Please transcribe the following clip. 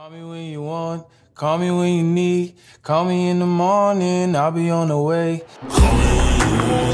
Call me when you want, call me when you need, call me in the morning, I'll be on the way. Call me when you want.